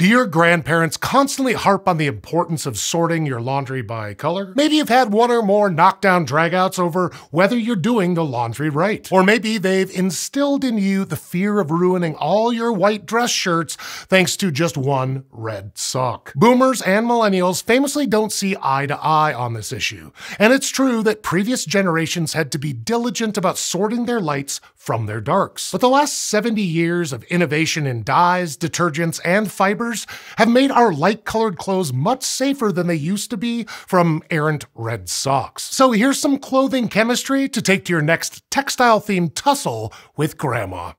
Do your grandparents constantly harp on the importance of sorting your laundry by color? Maybe you've had one or more knockdown dragouts over whether you're doing the laundry right. Or maybe they've instilled in you the fear of ruining all your white dress shirts thanks to just one red sock. Boomers and millennials famously don't see eye to eye on this issue. And it's true that previous generations had to be diligent about sorting their lights from their darks. But the last 70 years of innovation in dyes, detergents, and fibers have made our light-colored clothes much safer than they used to be from errant red socks. So here's some clothing chemistry to take to your next textile-themed tussle with Grandma.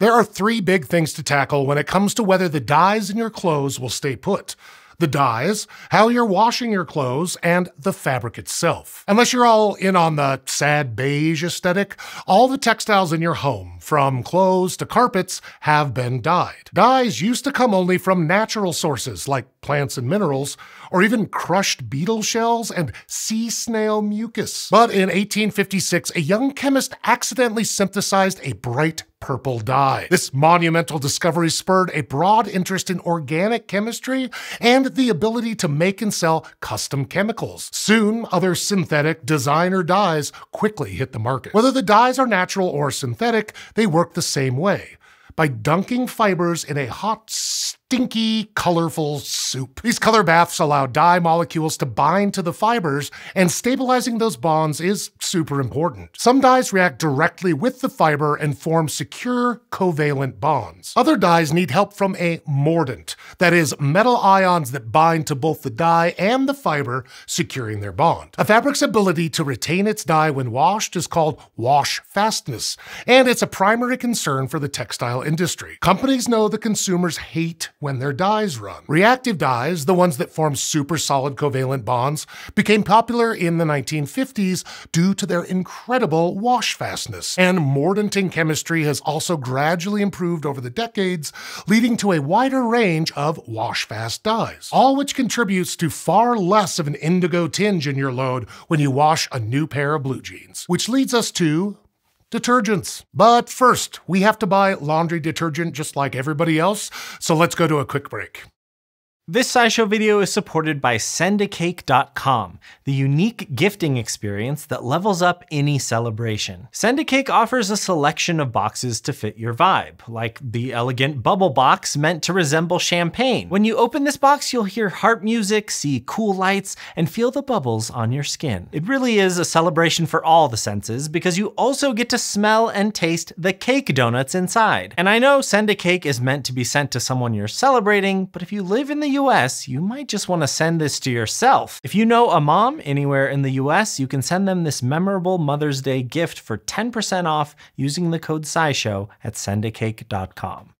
There are three big things to tackle when it comes to whether the dyes in your clothes will stay put. The dyes, how you're washing your clothes, and the fabric itself. Unless you're all in on the sad beige aesthetic, all the textiles in your home, from clothes to carpets, have been dyed. Dyes used to come only from natural sources, like plants and minerals, or even crushed beetle shells and sea snail mucus. But in 1856, a young chemist accidentally synthesized a bright purple dye. This monumental discovery spurred a broad interest in organic chemistry and the ability to make and sell custom chemicals. Soon, other synthetic designer dyes quickly hit the market. Whether the dyes are natural or synthetic, they work the same way, by dunking fibers in a hot, stinky, colorful soup. These color baths allow dye molecules to bind to the fibers, and stabilizing those bonds is super important. Some dyes react directly with the fiber and form secure covalent bonds. Other dyes need help from a mordant, that is, metal ions that bind to both the dye and the fiber, securing their bond. A fabric's ability to retain its dye when washed is called wash fastness, and it's a primary concern for the textile industry. Companies know the consumers hate when their dyes run. Reactive dyes, the ones that form super solid covalent bonds, became popular in the 1950s due to their incredible wash fastness. And mordanting chemistry has also gradually improved over the decades, leading to a wider range of wash fast dyes, all which contributes to far less of an indigo tinge in your load when you wash a new pair of blue jeans. Which leads us to detergents. But first, we have to buy laundry detergent just like everybody else, so let's go to a quick break. This SciShow video is supported by Sendacake.com, the unique gifting experience that levels up any celebration. Sendacake offers a selection of boxes to fit your vibe, like the elegant bubble box meant to resemble champagne. When you open this box, you'll hear harp music, see cool lights, and feel the bubbles on your skin. It really is a celebration for all the senses, because you also get to smell and taste the cake donuts inside. And I know Sendacake is meant to be sent to someone you're celebrating, but if you live in the US, you might just want to send this to yourself. If you know a mom anywhere in the US, you can send them this memorable Mother's Day gift for 10% off using the code SciShow at sendacake.com.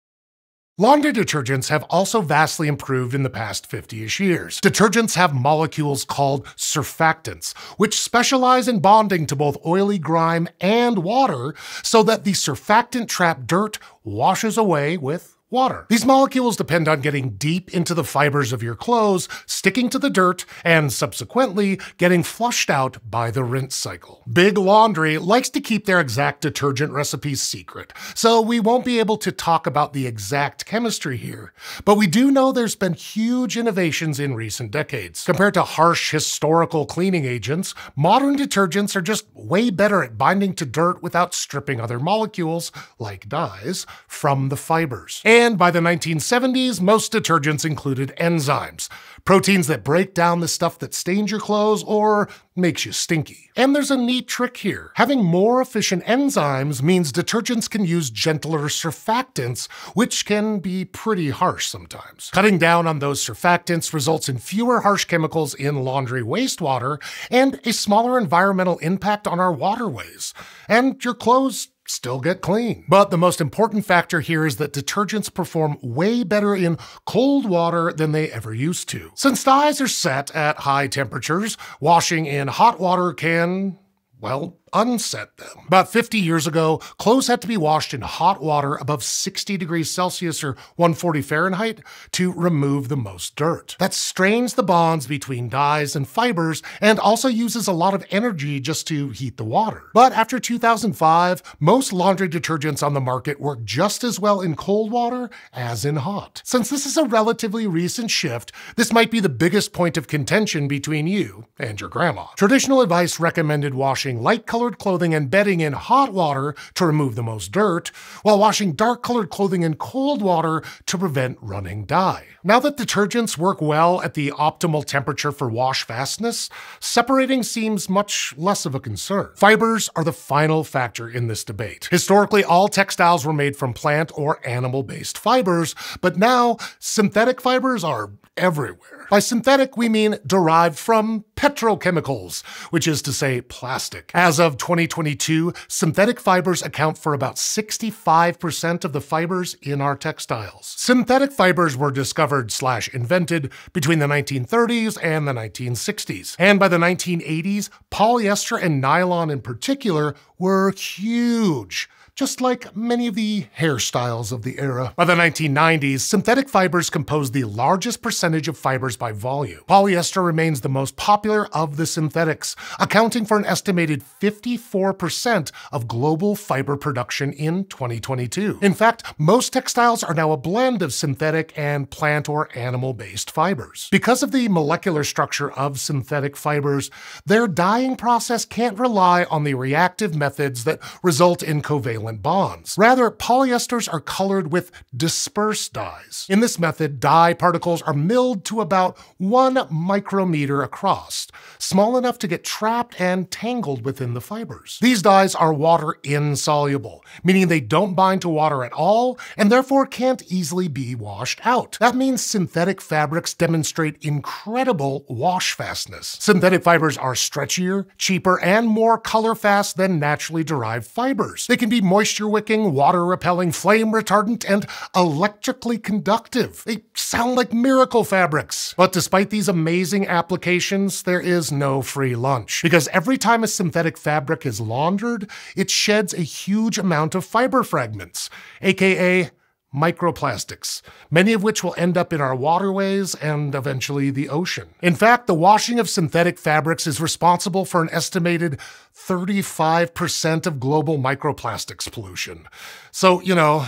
Laundry detergents have also vastly improved in the past 50-ish years. Detergents have molecules called surfactants, which specialize in bonding to both oily grime and water so that the surfactant-trapped dirt washes away with water. These molecules depend on getting deep into the fibers of your clothes, sticking to the dirt, and subsequently getting flushed out by the rinse cycle. Big Laundry likes to keep their exact detergent recipes secret, so we won't be able to talk about the exact chemistry here, but we do know there's been huge innovations in recent decades. Compared to harsh historical cleaning agents, modern detergents are just way better at binding to dirt without stripping other molecules, like dyes, from the fibers. And by the 1970s, most detergents included enzymes, proteins that break down the stuff that stains your clothes or makes you stinky. And there's a neat trick here. Having more efficient enzymes means detergents can use gentler surfactants, which can be pretty harsh sometimes. Cutting down on those surfactants results in fewer harsh chemicals in laundry wastewater and a smaller environmental impact on our waterways. And your clothes still get clean. But the most important factor here is that detergents perform way better in cold water than they ever used to. Since dyes are set at high temperatures, washing in hot water can, well, unset them. About 50 years ago, clothes had to be washed in hot water above 60 degrees Celsius or 140 Fahrenheit to remove the most dirt. That strains the bonds between dyes and fibers and also uses a lot of energy just to heat the water. But after 2005, most laundry detergents on the market work just as well in cold water as in hot. Since this is a relatively recent shift, this might be the biggest point of contention between you and your grandma. Traditional advice recommended washing light-colored clothing and bedding in hot water to remove the most dirt, while washing dark-colored clothing in cold water to prevent running dye. Now that detergents work well at the optimal temperature for wash fastness, separating seems much less of a concern. Fibers are the final factor in this debate. Historically, all textiles were made from plant or animal-based fibers, but now synthetic fibers are everywhere. By synthetic, we mean derived from petrochemicals, which is to say plastic. As of 2022, synthetic fibers account for about 65% of the fibers in our textiles. Synthetic fibers were discovered/invented between the 1930s and the 1960s. And by the 1980s, polyester and nylon in particular were huge, just like many of the hairstyles of the era. By the 1990s, synthetic fibers composed the largest percentage of fibers by volume. Polyester remains the most popular of the synthetics, accounting for an estimated 54% of global fiber production in 2022. In fact, most textiles are now a blend of synthetic and plant or animal-based fibers. Because of the molecular structure of synthetic fibers, their dyeing process can't rely on the reactive methods that result in covalent bonds. Rather, polyesters are colored with dispersed dyes. In this method, dye particles are milled to about 1 micrometer across, small enough to get trapped and tangled within the fibers. These dyes are water insoluble, meaning they don't bind to water at all and therefore can't easily be washed out. That means synthetic fabrics demonstrate incredible wash fastness. Synthetic fibers are stretchier, cheaper, and more color fast than naturally derived fibers. They can be moisture-wicking, water-repelling, flame-retardant, and electrically conductive. They sound like miracle fabrics. But despite these amazing applications, there is no free lunch. Because every time a synthetic fabric is laundered, it sheds a huge amount of fiber fragments, aka microplastics, many of which will end up in our waterways and eventually the ocean. In fact, the washing of synthetic fabrics is responsible for an estimated 35% of global microplastics pollution. So, you know,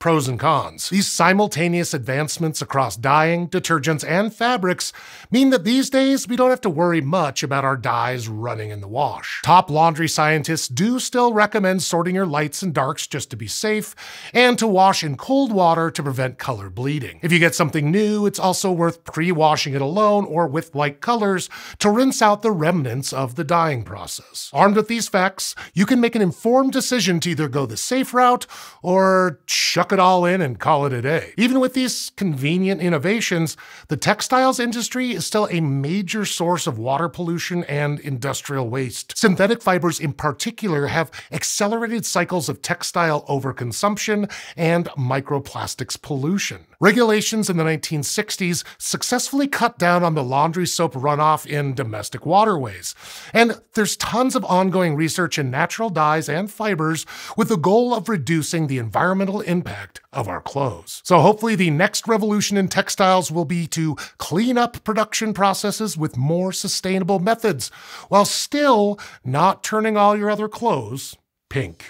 pros and cons. These simultaneous advancements across dyeing, detergents, and fabrics mean that these days we don't have to worry much about our dyes running in the wash. Top laundry scientists do still recommend sorting your lights and darks just to be safe, and to wash in cold water to prevent color bleeding. If you get something new, it's also worth pre-washing it alone or with light colors to rinse out the remnants of the dyeing process. Armed with these facts, you can make an informed decision to either go the safe route or chuck it all in and call it a day. Even with these convenient innovations, the textiles industry is still a major source of water pollution and industrial waste. Synthetic fibers in particular have accelerated cycles of textile overconsumption and microplastics pollution. Regulations in the 1960s successfully cut down on the laundry soap runoff in domestic waterways. And there's tons of ongoing research in natural dyes and fibers with the goal of reducing the environmental impact of our clothes. So hopefully the next revolution in textiles will be to clean up production processes with more sustainable methods, while still not turning all your other clothes pink.